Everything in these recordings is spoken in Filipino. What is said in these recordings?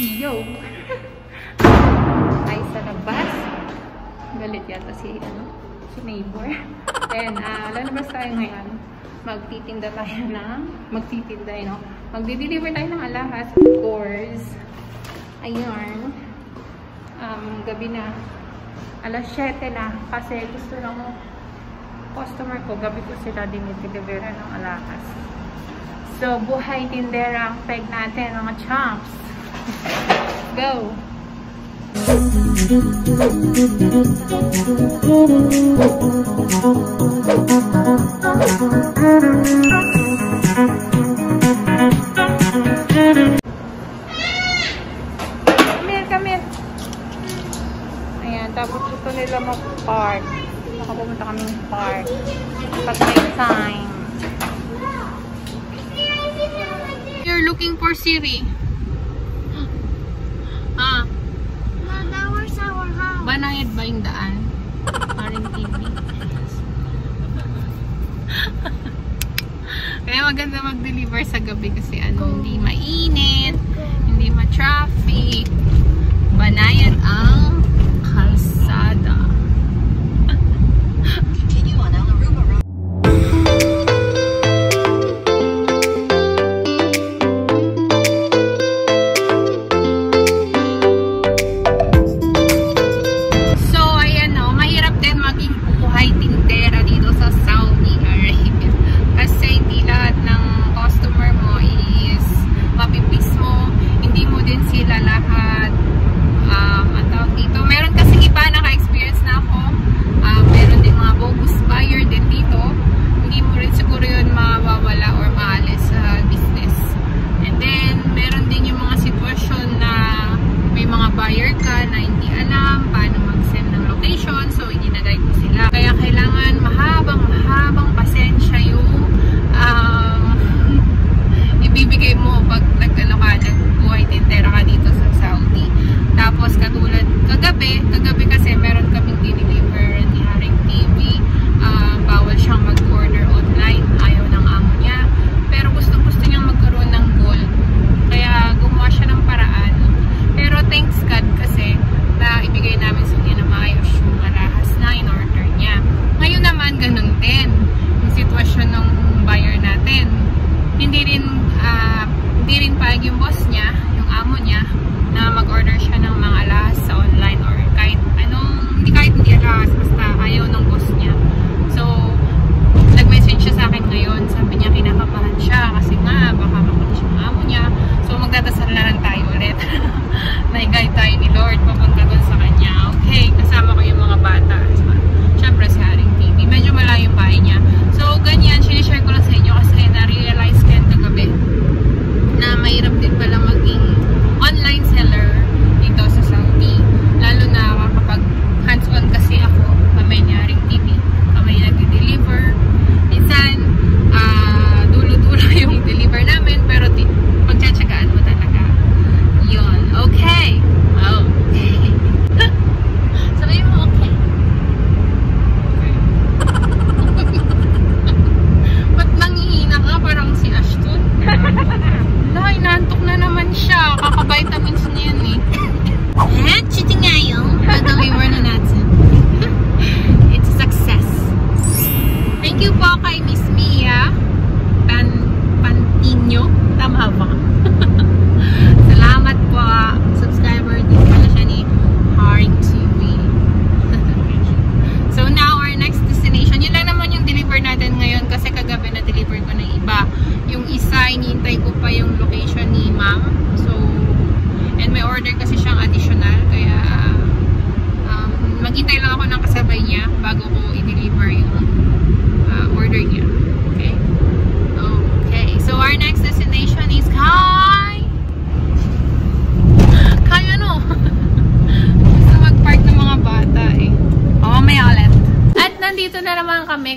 Castillo. Ay, sa labas. Galit yata si, si neighbor. And, lalabas tayo ngayon. Magtitinda tayo ng, magdi-deliver tayo ng alahas. Of course. Ayun. Gabi na. Alas 7 na. Kasi gusto lang customer ko, gabi ko sila dinidilivera ng alahas. So, buhay tindera ang peg natin, mga chomps. Go! Come here! Ayan, tapos gusto nila mag-park. Nakapumunta kami ng park. Pag may time. You're looking for Siri. Ah. That was our house. Banayad ba yung daan? Haring TV. Kaya maganda mag-deliver sa gabi kasi hindi mainit, hindi ma-traffic. Banayad ang kalsada.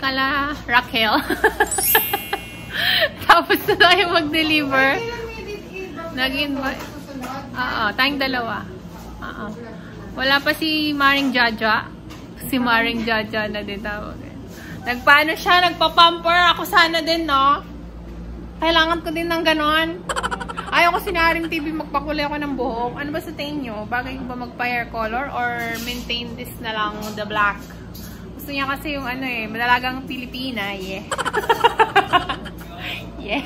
Kala Rakel. Tapos na tayo mag-deliver. Tayong dalawa. Wala pa si Mariang Jaja. Si Mariang Jaja na din tawag. Nagpaano siya? Nagpa-pamper. Ako sana din, no? Kailangan ko din ng ganon. Ayaw ko si Haring TV, magpakulay ako ng buhok. Ano ba sa tingin nyo? Bagay ko ba magpa-hair color or maintain this na lang, the black? Gusto niya kasi yung ano eh, madalagang Pilipina, yeah. Yeah.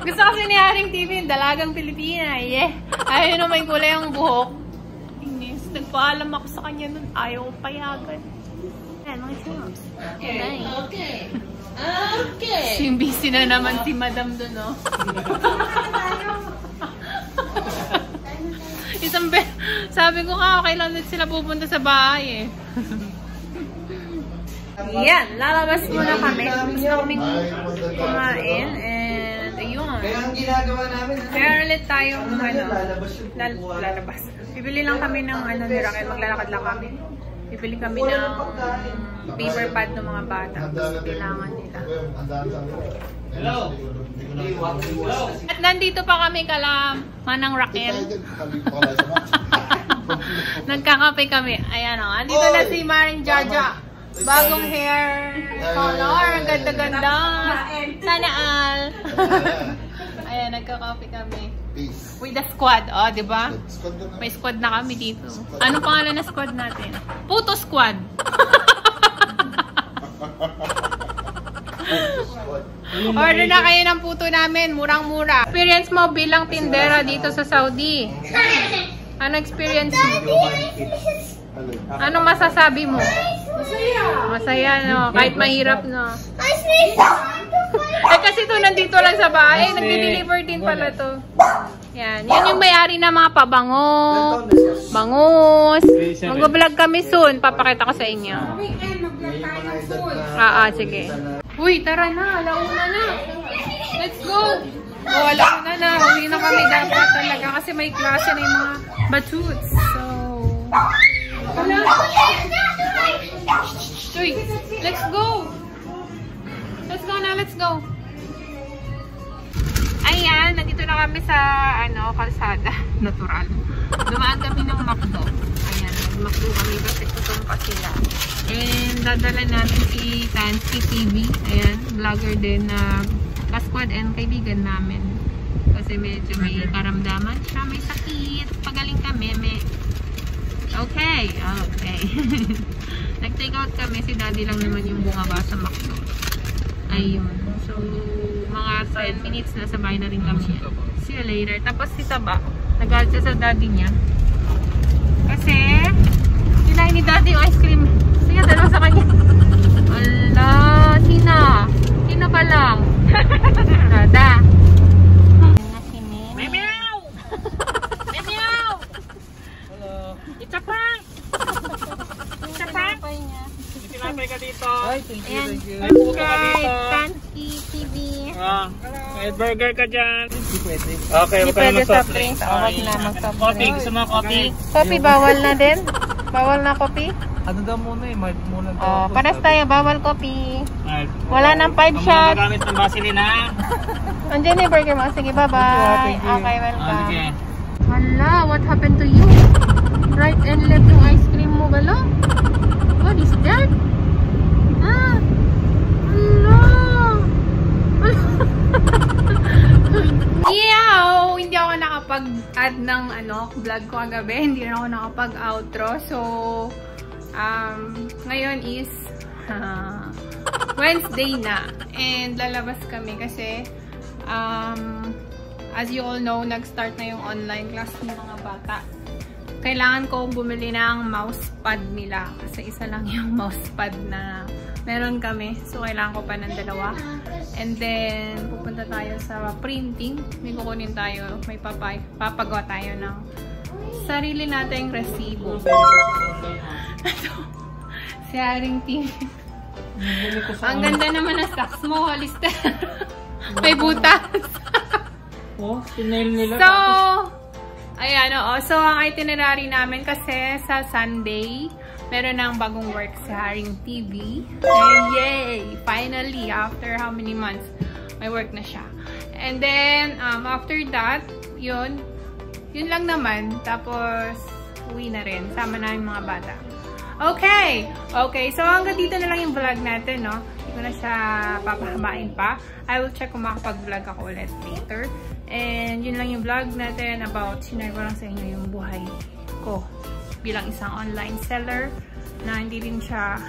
Gusto kasi ni Haring TV yung dalagang Pilipina, yeah. Ayaw na may kulay ang buhok. Inis, nagpaalam ako sa kanya nun, ayaw ko payagan. Ayan, mga chums. Okay, okay. Okay. Simbisi na naman si Madam doon, no? Isang beses, sabi ko nga, kailan sila pupunta sa bahay, eh. Yan, lalabas muna kami. Gusto kaming kumain, and ayun. Kaya ang ginagawa namin, kaya ulit tayong, ano, lalabas. Bibili lang kami ng, ano, ni Rakel, maglalakad lang kami. Bibili kami ng paper pad ng mga bata. Kailangan nila. Hello! At nandito pa kami kala Manang Rakel. Nagkakape kami. Ayan o. Andito na si Mariang Jaja. Bagong hair color. Ganda-ganda. Sana all. Ayan, nagkakape kami. With the squad, oh, di ba? May squad na kami dito. Ano pangalan na squad natin? Puto squad. Order na kayo ng puto namin, murang-mura. Experience mo bilang tindera dito sa Saudi. Ano experience mo? Anong masasabi mo? Masaya. Masaya, no? Kahit mahirap, no? Eh kasi to nandito lang sa bahay, nagde-deliver din pala to. Yan, yan yung may-ari ng mga pabango, bangus. Mag-vlog kami soon, papakita ko sa inyo. Ah, sige. Uy, tara na, alauna na. Let's go. Oh, alauna na, huwi na kami dapat talaga kasi may klase na yung mga batuts. So, wala. Uy, let's go. Let's go na, let's go. Ayan, nandito na kami sa ano, kalsada. Natural. Dumaan kami ng Makdo. Ayan, Makdo kami kasi tutong pa sila. And dadala namin si Tansky TV. Ayan, vlogger din na kasquad and kaibigan namin. Kasi medyo may karamdaman siya, may sakit. Pagaling kami, may... Okay, okay. Nag-take out kami, si daddy lang naman yung bumaba sa Makdo. Ayun. So, mga 10 minutes na sa bahay na rin kami yan. See you later. Tapos si Taba, nagalit siya sa daddy niya. Kasi, kinain ni daddy yung ice cream. So, yun, dalawa sa kanya. Wala, Tina. Tina pa lang. Rada. May meow! May meow! Hello. Ita pa! Ita pa! Tinapay ka dito. Ay, thank you, thank you. Ay, buka ka dito. Tansky TV. Ah, may burger ka dyan. Hindi pwede. Okay, huwag kayo mag-soft drinks. Huwag na mag-soft drinks. Coffee, gusto mo coffee? Coffee, bawal na din? Bawal na coffee? Ano daw muna eh, mart muna. Oh, paras tayo, bawal coffee. Wala nang 5 shots. Ang magamit ng basilin ha. Andiyan eh, burger mo. Sige, bye-bye. Okay, welcome. Hala, what happened to you? Right and left yung ice cream mo, galo? What is that? Ah! Hello! Yow! Hindi ako nakapag-add ng ano, vlog ko kagabi. Hindi na ako nakapag-outro. So, ngayon is Wednesday na. And lalabas kami kasi as you all know, nag-start na yung online class ng mga bata. Kailangan kong bumili ng mousepad nila. Kasi isa lang yung mousepad na meron kami. So, kailangan ko pa ng dalawa. And then, pupunta tayo sa printing. May kukunin tayo. May papagawa tayo ng sarili nating resibo. Si Haring TV. Ang ganda naman ng socks mo, Hollister. May butas. Oh, tinail nila. So, ayan, oo. So, ang itinerary namin kasi sa Sunday, meron ng bagong work si Haring TV. And yay! Finally, after how many months, may work na siya. And then, after that, yun lang naman. Tapos, uwi na rin. Sama na yung mga bata. Okay! Okay, so hanggang dito na lang yung vlog natin, no? ko na siya papahabain pa. I will check kung makapag-vlog ako ulit later. And yun lang yung vlog natin about sinare ko lang sa inyo yung buhay ko bilang isang online seller na hindi rin siya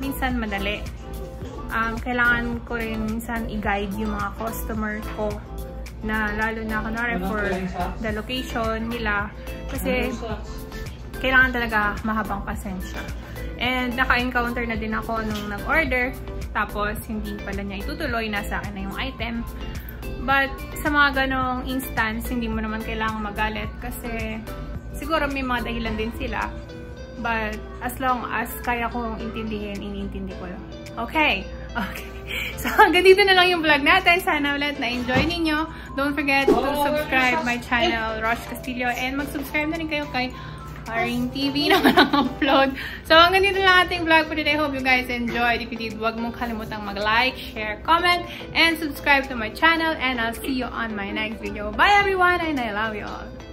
minsan madali. Kailangan ko rin minsan i-guide yung mga customer ko na lalo na kunwari for the location nila kasi kailangan talaga mahabang pasensya. And naka-encounter na din ako nung nag-order tapos hindi pala niya itutuloy, nasa akin na yung item. But sa mga ganong instance, hindi mo naman kailangan magalit kasi siguro may mga dahilan din sila. But as long as kaya kong intindihin, iniintindi ko lang. Okay! Okay! So hanggang dito na lang yung vlog natin. Sana ulit na-enjoy ninyo. Don't forget to subscribe my channel, Rosh Castillo. And mag-subscribe na rin kayo kay Haring TV na parang upload. So hanggang dito na ating vlog for today. Hope you guys enjoyed. If you did, huwag mong kalimutang mag-like, share, comment, and subscribe to my channel. And I'll see you on my next video. Bye everyone! And I love you all!